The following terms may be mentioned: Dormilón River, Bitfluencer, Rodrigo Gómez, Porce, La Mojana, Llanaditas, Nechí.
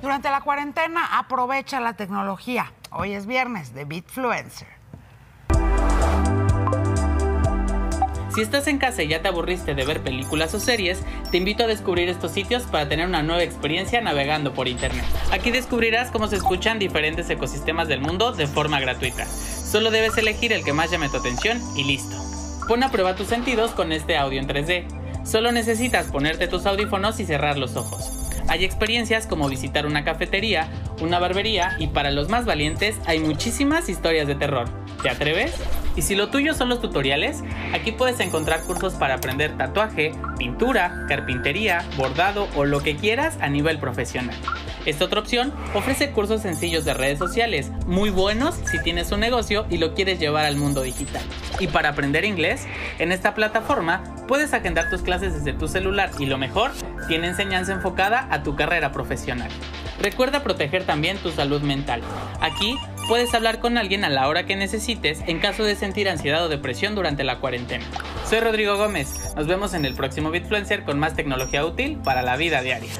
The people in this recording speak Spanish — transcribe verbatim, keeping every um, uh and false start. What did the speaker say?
Durante la cuarentena, aprovecha la tecnología. Hoy es viernes de Bitfluencer. Si estás en casa y ya te aburriste de ver películas o series, te invito a descubrir estos sitios para tener una nueva experiencia navegando por internet. Aquí descubrirás cómo se escuchan diferentes ecosistemas del mundo de forma gratuita. Solo debes elegir el que más llame tu atención y listo. Pon a prueba tus sentidos con este audio en tres D. Solo necesitas ponerte tus audífonos y cerrar los ojos. Hay experiencias como visitar una cafetería, una barbería y para los más valientes hay muchísimas historias de terror. ¿Te atreves? Y si lo tuyo son los tutoriales, aquí puedes encontrar cursos para aprender tatuaje, pintura, carpintería, bordado o lo que quieras a nivel profesional. Esta otra opción ofrece cursos sencillos de redes sociales, muy buenos si tienes un negocio y lo quieres llevar al mundo digital. Y para aprender inglés, en esta plataforma puedes agendar tus clases desde tu celular y lo mejor, tiene enseñanza enfocada a tu carrera profesional. Recuerda proteger también tu salud mental. Aquí puedes hablar con alguien a la hora que necesites en caso de sentir ansiedad o depresión durante la cuarentena. Soy Rodrigo Gómez. Nos vemos en el próximo Bitfluencer con más tecnología útil para la vida diaria.